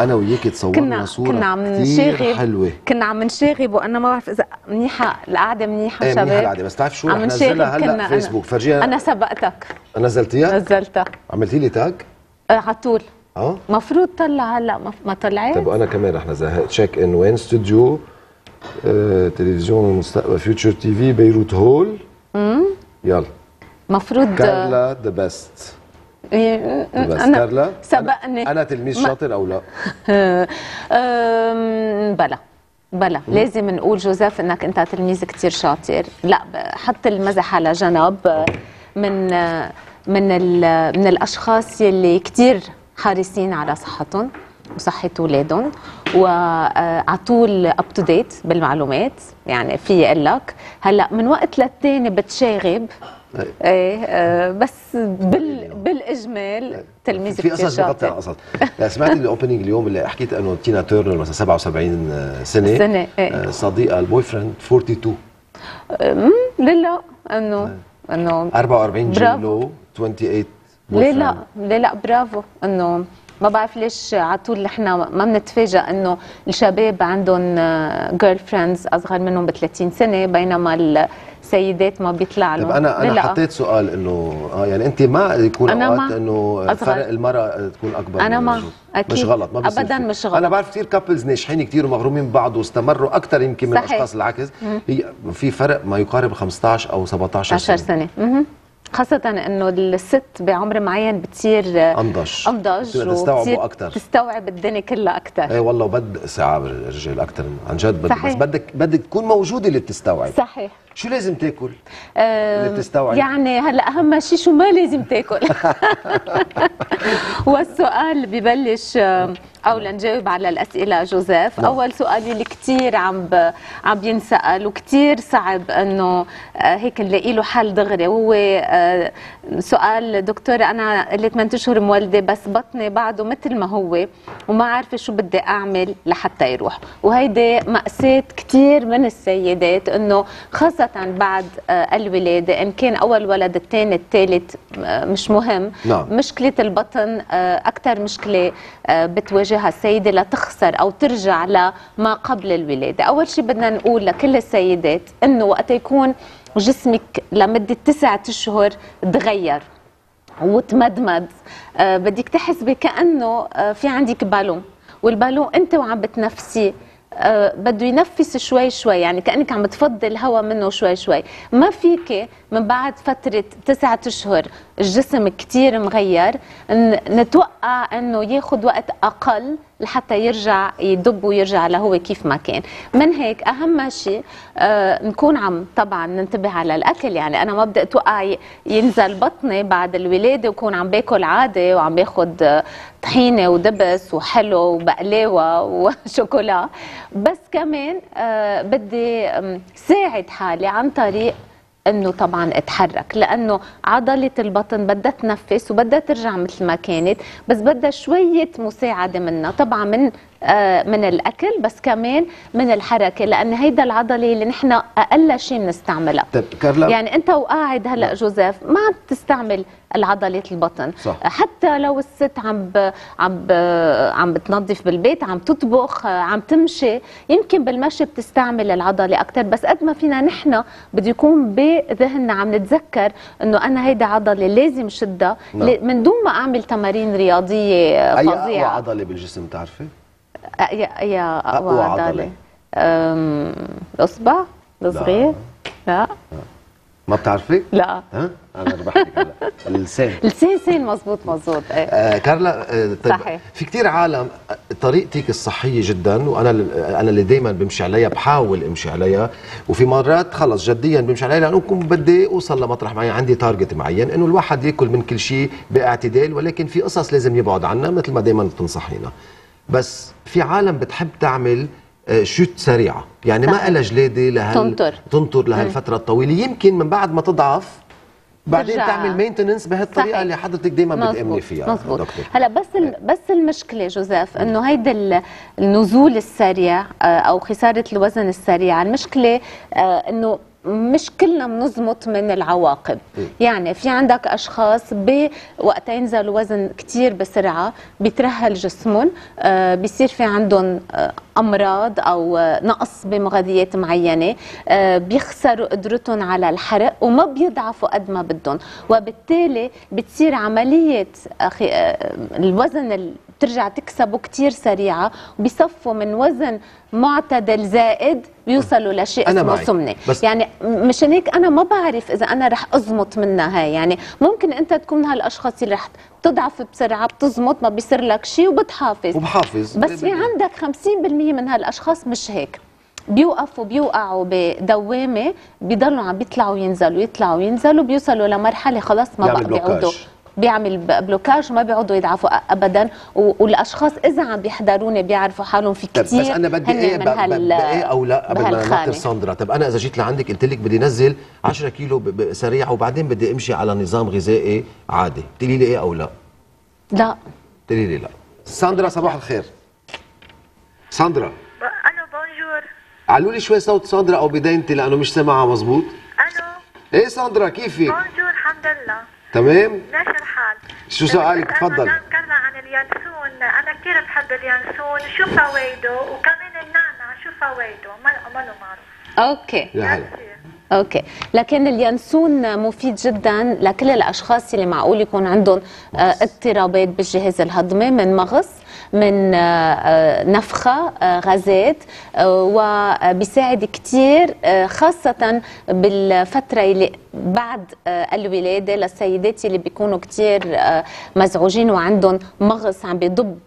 انا وياكي اتصورنا صوره كتير حلوه، كنا عم نشاغب وانا ما بعرف اذا منيحه القعده، منيحه شباب منيحه القعده، بس تعرف شو عم نزلها هلا فيسبوك، فرجيها. انا سبقتك، نزلتيها؟ نزلتها، عملتي لي تاج؟ على طول. مفروض طلع هلا ما طلعت. طب انا كمان رح نزلها تشيك ان وين استوديو تلفزيون المستقبل فيوتشر تي في بيروت هول. يلا مفروض كارلا ذا بيست. أنا سبقني. أنا تلميذ شاطر أو لا؟ بلا لازم نقول جوزيف إنك أنت تلميذ كتير شاطر. لا، حط المزح على جنب. من الأشخاص يلي كتير حريصين على صحتهم وصحة أولادهم، وعلى طول أب تو ديت بالمعلومات. يعني في أقول لك هلا من وقت للتاني بتشاغب. ايه بس بالاجمال تلميذ كثير شاطر. في قصص بغطي على قصص. سمعت الاوبننج اليوم اللي حكيت انه تينا تيرنر مثلا 77 سنه إيه. صديقه البوي فريند 42. لا انه 44 جيلو 28. لا برافو. انه ما بعرف ليش على طول نحن ما بنتفاجئ انه الشباب عندهم جيرل فريندز اصغر منهم ب 30 سنه، بينما السيدات ما بيطلع لهم. طب انا حطيت سؤال انه يعني انت ما يكون اوقات انه فرق المراه تكون اكبر. انا ما أكيد. مش غلط، ما بصير ابدا، مش غلط. انا بعرف كثير كابلز ناجحين كثير ومغرومين ببعض واستمروا اكثر يمكن من الاشخاص العكس. في فرق ما يقارب 15 او 17 سنه. خاصة انه الست بعمر معين بتصير انضج وبتصير أكتر. تستوعب الدنيا كلها اكثر. اي والله، وبد استيعاب الرجال اكثر عن جد. بس بدك تكون موجودة اللي بتستوعب. صحيح. شو لازم تاكل؟ اللي بتستوعب يعني هلا اهم شيء شو ما لازم تاكل. والسؤال ببلش او لنجاوب على الاسئله جوزيف. اول سؤال اللي كثير عم بينسال وكثير صعب انه هيك نلاقي له حل دغري، وهو سؤال دكتوره انا اللي 8 اشهر مولده بس بطني بعده مثل ما هو وما عارفه شو بدي اعمل لحتى يروح. وهيدي مأساة كثير من السيدات، انه خاصه بعد الولاده، ان كان اول ولد، الثاني، الثالث، مش مهم. مشكله البطن اكثر مشكله بتواجه السيدة لتخسر أو ترجع لما قبل الولادة. أول شيء بدنا نقول لكل السيدات أنه وقت يكون جسمك لمدة 9 أشهر تغير وتمدمد، بدك تحسبي كأنه في عندك بالون، والبالون أنت وعم بتنفسي بده ينفس شوي شوي، يعني كأنك عم تفضي الهواء منه شوي شوي. ما فيك من بعد فترة 9 أشهر الجسم كتير مغير نتوقع انه ياخد وقت اقل لحتى يرجع يدب ويرجع لهو كيف ما كان. من هيك اهم شيء نكون عم طبعا ننتبه على الاكل. يعني انا ما بدي اتوقع ينزل بطني بعد الولاده وكون عم باكل عادي وعم باخد طحينه ودبس وحلو وبقلاوه وشوكولا، بس كمان بدي ساعد حالي عن طريق انه طبعا اتحرك، لانه عضله البطن بدها تنفس وبدها ترجع مثل ما كانت، بس بدها شويه مساعده منا طبعا من الاكل، بس كمان من الحركه، لان هيدا العضله اللي نحن اقل شيء بنستعملها. طيب كارلا، يعني انت وقاعد هلا جوزيف ما عم تستعمل العضله البطن. صح. حتى لو الست عم بتنظف بالبيت، عم تطبخ، عم تمشي، يمكن بالمشي بتستعمل العضله اكثر، بس قد ما فينا نحن بده يكون بذهننا عم نتذكر انه انا هيدا عضله لازم شدها من دون ما اعمل تمارين رياضيه فظيعه. اي اقوى عضله بالجسم بتعرفي؟ يا أقوى عضلة الإصبع الصغير؟ لا ما بتعرفي؟ لا. ها؟ أنا ربحتك هلا. اللسان مزبوط. إيه. كارلا، صحيح. في كثير عالم طريقتك الصحية جدا، وأنا اللي دائما بمشي عليها، بحاول أمشي عليها، وفي مرات خلص جديا بمشي عليها لأنه بدي أوصل لمطرح معين، عندي تارجت معين إنه الواحد يأكل من كل شيء باعتدال، ولكن في قصص لازم يبعد عنها مثل ما دائما بتنصحينا. بس في عالم بتحب تعمل شوت سريعه، يعني ما قالها جلاده تنطر لهالفتره الطويله، يمكن من بعد ما تضعف بعدين تعمل مينتننس بهالطريقه. صحيح. اللي حضرتك دائما بتامني فيها. مزبوط. دكتور، هلا بس المشكله جوزيف انه هيدا النزول السريع او خساره الوزن السريعه، المشكله انه مش كلنا بنزمط من العواقب. يعني في عندك اشخاص بوقت ينزل وزن كتير بسرعه بيترهل جسمهم، بيصير في عندهم امراض او نقص بمغذيات معينه، بيخسروا قدرتهم على الحرق وما بيضعفوا قد ما بدهم، وبالتالي بتصير عمليه الوزن اللي بترجع تكسبه كتير سريعه، وبيصفوا من وزن معتدل زائد بيوصلوا لشيء اسمه سمنه. يعني مشان هيك انا ما بعرف اذا انا رح ازمط منها هاي. يعني ممكن انت تكون من هالاشخاص اللي رح تضعف بسرعه، بتزمط ما بيصير لك شيء وبتحافظ وبحافظ، بس في عندك 50% من هالاشخاص مش هيك، بيوقفوا بيوقعوا بدوامه، بيضلوا عم بيطلعوا ينزلوا يطلعوا ينزلوا، بيوصلوا لمرحله خلاص ما بقى بيعودوا، بيعمل بلوكاج، ما بيقعدوا يضعفوا ابدا. والاشخاص اذا عم بيحضروني بيعرفوا حالهم في كثير. بس انا بدي ايه او لا قبل ما ننطر ساندرا؟ طب انا اذا جيت لعندك قلت لك بدي نزل 10 كيلو سريع وبعدين بدي امشي على نظام غذائي عادي، بتقولي لي ايه او لا؟ لا بتقولي لي لا. ساندرا صباح الخير. ساندرا الو بونجور. علوا لي شوي صوت ساندرا او بدايتي لانه مش سامعها مظبوط. الو ايه ساندرا كيفك؟ بونجور الحمد لله تمام؟ ماشي الحال. شو سؤالك؟ تفضل. كنا عن اليانسون، أنا كثير بحب اليانسون، شو فوائده؟ وكمان النعناع شو فوائده؟ ما له معروف. أوكي. يا هلا. اوكي، لكن اليانسون مفيد جدا لكل الاشخاص اللي معقول يكون عندهم اضطرابات بالجهاز الهضمي، من مغص، من نفخه، غازات، وبيساعد كثير خاصه بالفتره اللي بعد الولاده للسيدات اللي بيكونوا كثير مزعوجين وعندهم مغص عم بيضب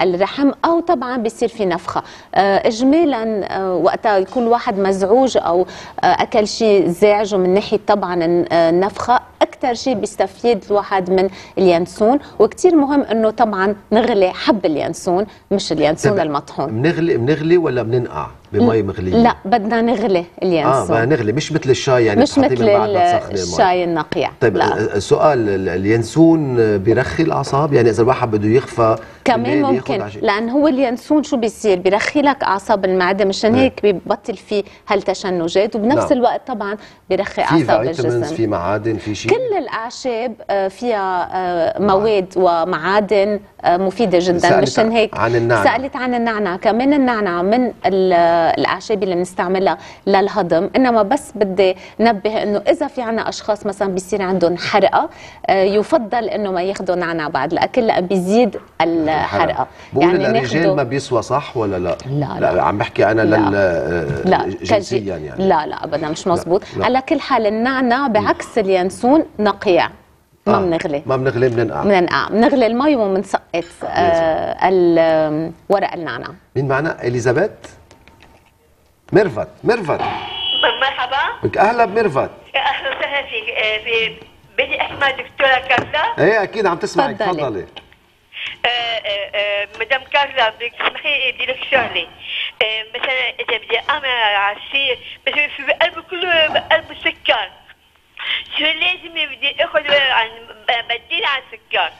الرحم، او طبعا بيصير في نفخه. اجمالا وقتها يكون واحد مزعوج او اكل شيء زعجه من ناحيه طبعا النفخه، اكثر شيء بيستفيد الواحد من اليانسون. وكثير مهم انه طبعا نغلي حب اليانسون، مش اليانسون المطحون. بنغلي ولا بننقع بمي مغليه؟ لا بدنا نغلي اليانسون. ما نغلي مش مثل الشاي، يعني مش مثل الشاي النقيع. طيب السؤال، اليانسون بيرخي الاعصاب؟ يعني اذا الواحد بده يخفى كمان ممكن، لان هو اليانسون شو بيصير؟ بيرخي لك اعصاب المعده، مشان هيك ببطل في هالتشنجات، وبنفس الوقت طبعا بيرخي اعصاب الجسم. في معادن، في شيء، كل الاعشاب فيها مواد ومعادن مفيده جدا. مشان هيك سالت عن النعناع. كمان النعناع من الاعشاب اللي بنستعملها للهضم. انما بس بدي نبه انه اذا في عنا اشخاص مثلا بيصير عندهم حرقه، يفضل انه ما ياخذوا نعناع بعد الاكل لان بيزيد الحرقه. يعني الرجال ما بيسوى، صح ولا لا؟ لا لا، عم بحكي انا جنسيا يعني. لا لا ابدا مش مزبوط. على كل حال النعناع بعكس اليانسون نقيع، ما بنغلي ما بنغلي، بننقع المي وبنسقط ورق النعناع. مين معنا؟ اليزابيث مرفت. مرفت مرحبا، بك اهلا بمرفت. اهلا وسهلا فيك. بدي اسمع دكتوره كارلا. ايه اكيد عم تسمعك، تفضلي. مدام كارلا بدك تسمحي لي لك شغله. مثلا اذا بدي اعمل عصير مثلا في قلب كله قلب السكر، شو لازم بدي اخذ بديل عن السكر؟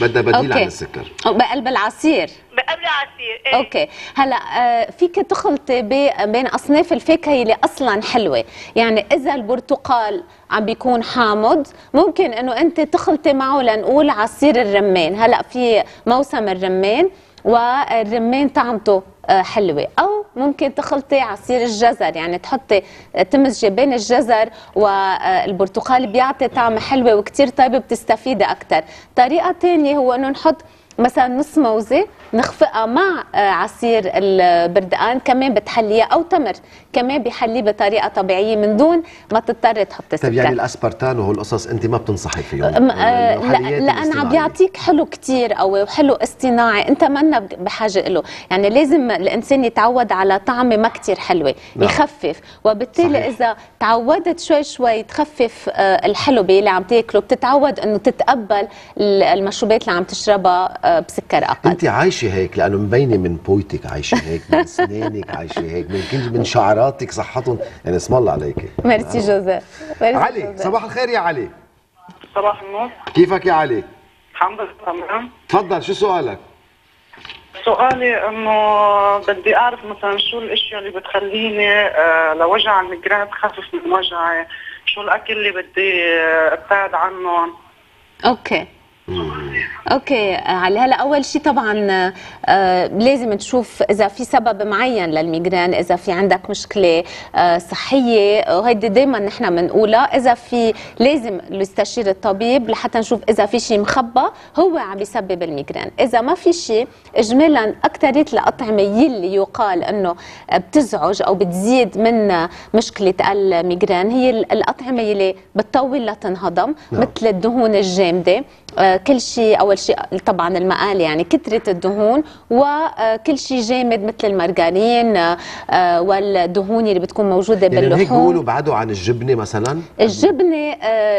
بدنا بديل عن السكر بقلب العصير. بقلب العصير إيه؟ اوكي. هلا فيك تخلطي بين اصناف الفاكهه اللي اصلا حلوه. يعني اذا البرتقال عم بيكون حامض، ممكن انه انت تخلطي معه لنقول عصير الرمان. هلا في موسم الرمان والرمان طعمته حلوه. او ممكن تخلطي عصير الجزر، يعني تحطي تمزجي بين الجزر والبرتقال، بيعطي طعم حلوه وكثير طيبه، بتستفيدي اكثر. طريقه ثانيه هو انه نحط مثلا نص موزه نخفقها مع عصير البردقان، كمان بتحليها، او تمر كمان بيحليه بطريقه طبيعيه من دون ما تضطري تحطي سكر. طيب يعني الاسبرتان وهالقصص انت ما بتنصحي فيهم؟ لأن عم بيعطيك حلو كثير قوي وحلو اصطناعي، انت منا بحاجه له. يعني لازم الانسان يتعود على طعمه ما كثير حلوه، يخفف. وبالتالي صحيح. اذا تعودت شوي شوي تخفف الحلو اللي عم تاكله، بتتعود انه تتقبل المشروبات اللي عم تشربها بسكر اقل. انت عايشه هيك لانه مبينه من بويتك عايشه هيك، من سنانك عايشه هيك، من شعراتك صحتهم، يعني اسم الله عليك. ميرسي جوزيف. علي صباح الخير يا علي. صباح النور، كيفك يا علي؟ الحمد لله تمام. تفضل شو سؤالك؟ سؤالي انه بدي اعرف مثلا شو الاشياء اللي بتخليني لوجع الميغرين تخفف من وجعي، شو الاكل اللي بدي ابتعد عنه. اوكي اوكي على هلا اول شيء طبعا لازم تشوف اذا في سبب معين للميغرين، اذا في عندك مشكله صحيه، وهيدي دائما نحن بنقولها، اذا في لازم نستشير الطبيب لحتى نشوف اذا في شيء مخبى هو عم بيسبب الميغرين. اذا ما في شيء اجمالا اكثريه الاطعمه يلي يقال انه بتزعج او بتزيد من مشكله الميغرين هي الاطعمه يلي بتطول لتنهضم، مثل الدهون الجامده، كل شيء، اول شيء طبعا المقال يعني كثره الدهون، وكل شيء جامد مثل المارغرين والدهون اللي بتكون موجوده باللحوم. يعني هيك بيقولوا بعدوا عن الجبنه مثلا؟ الجبنه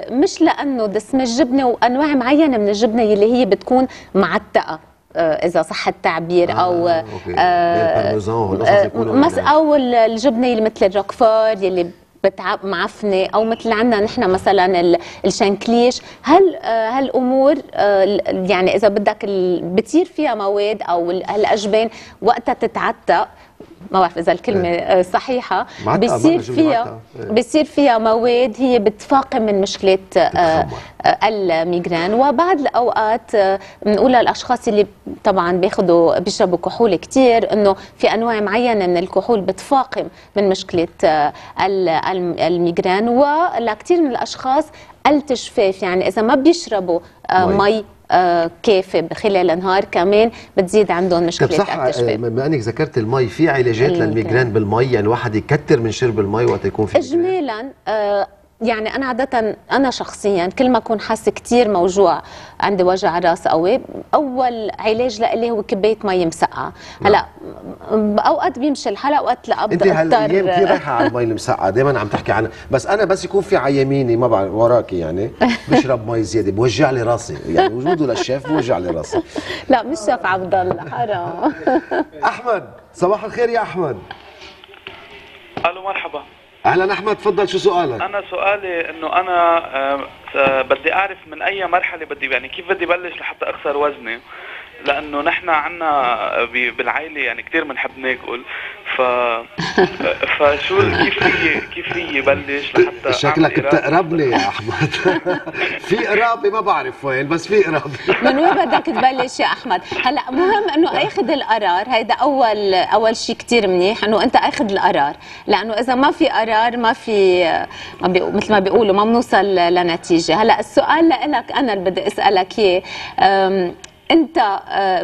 مش لانه دسم الجبنه وانواع معينه من الجبنه اللي هي بتكون معتقه اذا صح التعبير، او او الجبنه اللي مثل الروكفور اللي معفنه، او مثل عندنا نحن مثلا الشانكليش. هالامور يعني اذا بدك بتصير فيها مواد او هالاجبان وقتها تتعتق، ما بعرف اذا الكلمه صحيحه، بصير فيها مواد هي بتفاقم من مشكله الميغرين. وبعض الاوقات بنقولها الاشخاص اللي طبعا بياخذوا بيشربوا كحول كثير انه في انواع معينه من الكحول بتفاقم من مشكله الميغرين. ولكثير من الاشخاص التجفاف، يعني اذا ما بيشربوا مي كافي خلال النهار كمان بتزيد عندهم مشكله التجفاف. بما انك ذكرت المي، في علاجات للميغرين بالمي؟ يعني الواحد يكثر من شرب المي وقت يكون في اجمالا يعني انا عاده، انا شخصيا كل ما اكون حاسه كثير موجوع، عندي وجع راس قوي، اول علاج لإلي هو كبايه مي مسقعه. هلا اوقات بيمشي الحال، اوقات لا. انت هالايام كثير رايحه على المي المسقعه، دائما عم تحكي عنها، بس انا بس يكون في عيميني ما بعرف وراكي يعني بشرب مي زياده بوجع لي راسي، يعني وجوده للشيف بوجع لي راسي. لا مش شيف عبد الله، حرام. احمد، صباح الخير يا احمد. الو مرحبا. اهلا احمد، تفضل شو سؤالك؟ انا سؤالي انه انا بدي اعرف من اي مرحله بدي، يعني كيف بدي بلش لحتى اخسر وزني، لانه نحن عندنا بالعائله يعني كثير بنحب ناكل، فشو كيف في بلش لحتى شكلك بتقربني يا احمد. في قرابه ما بعرف وين، بس في قرابه. من وين بدك تبلش يا احمد؟ هلا مهم انه اخذ القرار، هيدا اول شيء كثير منيح انه انت اخذ القرار، لانه اذا ما في قرار ما مثل ما بيقولوا ما بنوصل لنتيجه. هلا السؤال لك انا اللي بدي اسالك اياه، انت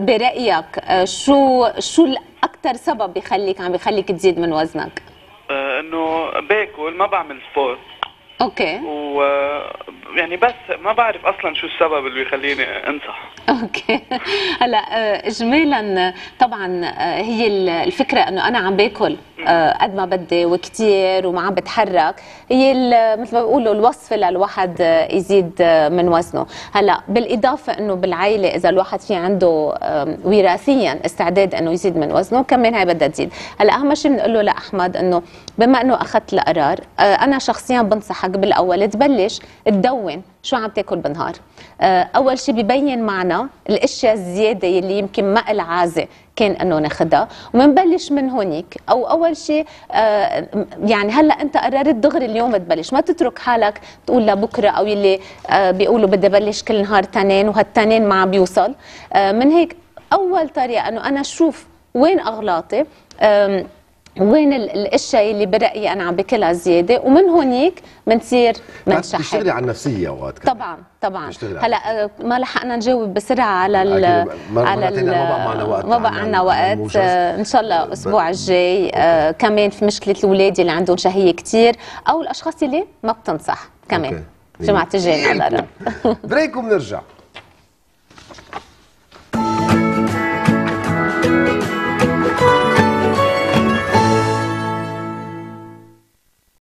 برايك شو الاكثر سبب بخليك تزيد من وزنك؟ انه باكل، ما بعمل سبورت. اوكي. ويعني بس ما بعرف اصلا شو السبب اللي بيخليني انصح. اوكي. هلا اجمالا طبعا هي الفكره انه انا عم باكل قد ما بدي وكثير وما عم بتحرك، هي مثل ما بيقولوا الوصفه للواحد يزيد من وزنه. هلا بالاضافه انه بالعائله اذا الواحد في عنده وراثيا استعداد انه يزيد من وزنه كمان هي بدها تزيد. هلا اهم شيء بنقول له لاحمد انه بما انه اخذت القرار، انا شخصيا بنصحك بالاول تبلش تدون شو عم تاكل بالنهار. اول شيء ببين معنا الاشياء الزياده اللي يمكن ما لها عازه كان انه ناخذها، ومنبلش من هونيك. او اول شيء يعني هلا انت قررت دغري اليوم تبلش، ما تترك حالك تقول لبكره، او اللي بيقولوا بدي بلش كل نهار تنين وهالتنين ما عم بيوصل. من هيك اول طريقه انه انا اشوف وين اغلاطي، وين الاشياء اللي برايي انا عم باكلها زياده، ومن هونيك بنصير منشحن. بتشتغلي على النفسيه اوقات كمان. طبعا. هلا ما لحقنا نجاوب بسرعه على ما بقى عندنا وقت. ان شاء الله الاسبوع الجاي كمان في مشكله الاولاد اللي عندهم شهيه كثير، او الاشخاص اللي ما بتنصح كمان. جماعه الجاي على بريك وبنرجع.